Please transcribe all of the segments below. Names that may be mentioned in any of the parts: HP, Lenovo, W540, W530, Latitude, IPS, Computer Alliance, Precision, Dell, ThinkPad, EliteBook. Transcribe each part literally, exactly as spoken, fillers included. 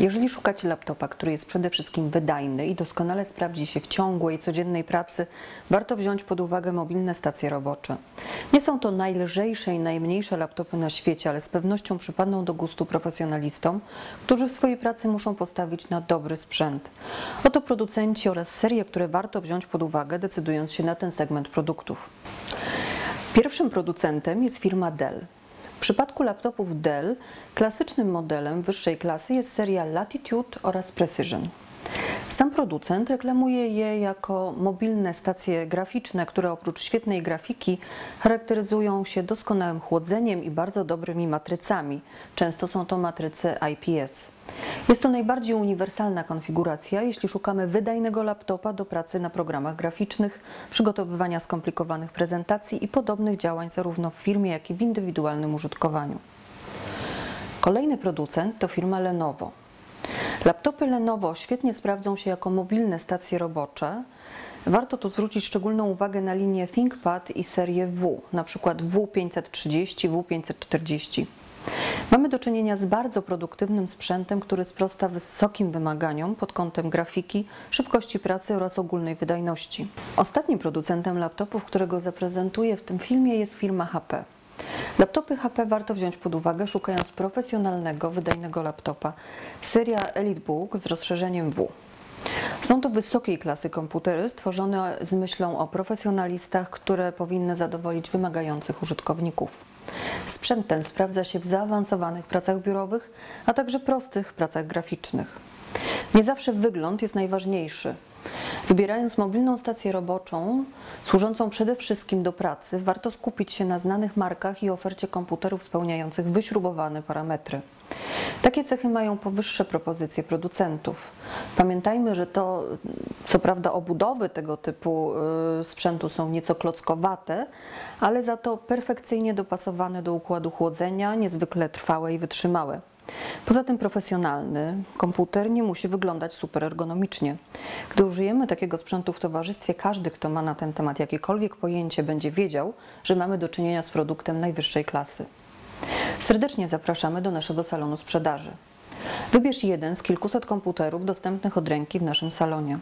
Jeżeli szukacie laptopa, który jest przede wszystkim wydajny i doskonale sprawdzi się w ciągłej, codziennej pracy, warto wziąć pod uwagę mobilne stacje robocze. Nie są to najlżejsze i najmniejsze laptopy na świecie, ale z pewnością przypadną do gustu profesjonalistom, którzy w swojej pracy muszą postawić na dobry sprzęt. Oto producenci oraz serie, które warto wziąć pod uwagę, decydując się na ten segment produktów. Pierwszym producentem jest firma Dell. W przypadku laptopów Dell klasycznym modelem wyższej klasy jest seria Latitude oraz Precision. Sam producent reklamuje je jako mobilne stacje graficzne, które oprócz świetnej grafiki charakteryzują się doskonałym chłodzeniem i bardzo dobrymi matrycami. Często są to matryce I P S. Jest to najbardziej uniwersalna konfiguracja, jeśli szukamy wydajnego laptopa do pracy na programach graficznych, przygotowywania skomplikowanych prezentacji i podobnych działań zarówno w firmie, jak i w indywidualnym użytkowaniu. Kolejny producent to firma Lenovo. Laptopy Lenovo świetnie sprawdzą się jako mobilne stacje robocze. Warto tu zwrócić szczególną uwagę na linię ThinkPad i serię W, np. W pięćset trzydzieści, W pięćset czterdzieści. Mamy do czynienia z bardzo produktywnym sprzętem, który sprosta wysokim wymaganiom pod kątem grafiki, szybkości pracy oraz ogólnej wydajności. Ostatnim producentem laptopów, którego zaprezentuję w tym filmie, jest firma H P. Laptopy H P warto wziąć pod uwagę, szukając profesjonalnego, wydajnego laptopa. Seria EliteBook z rozszerzeniem W. Są to wysokiej klasy komputery stworzone z myślą o profesjonalistach, które powinny zadowolić wymagających użytkowników. Sprzęt ten sprawdza się w zaawansowanych pracach biurowych, a także prostych pracach graficznych. Nie zawsze wygląd jest najważniejszy. Wybierając mobilną stację roboczą, służącą przede wszystkim do pracy, warto skupić się na znanych markach i ofercie komputerów spełniających wyśrubowane parametry. Takie cechy mają powyższe propozycje producentów. Pamiętajmy, że to, co prawda, obudowy tego typu sprzętu są nieco klockowate, ale za to perfekcyjnie dopasowane do układu chłodzenia, niezwykle trwałe i wytrzymałe. Poza tym profesjonalny komputer nie musi wyglądać super ergonomicznie. Gdy użyjemy takiego sprzętu w towarzystwie, każdy, kto ma na ten temat jakiekolwiek pojęcie, będzie wiedział, że mamy do czynienia z produktem najwyższej klasy. Serdecznie zapraszamy do naszego salonu sprzedaży. Wybierz jeden z kilkuset komputerów dostępnych od ręki w naszym salonie.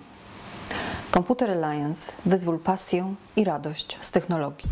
Computer Alliance. Wyzwól pasję i radość z technologii.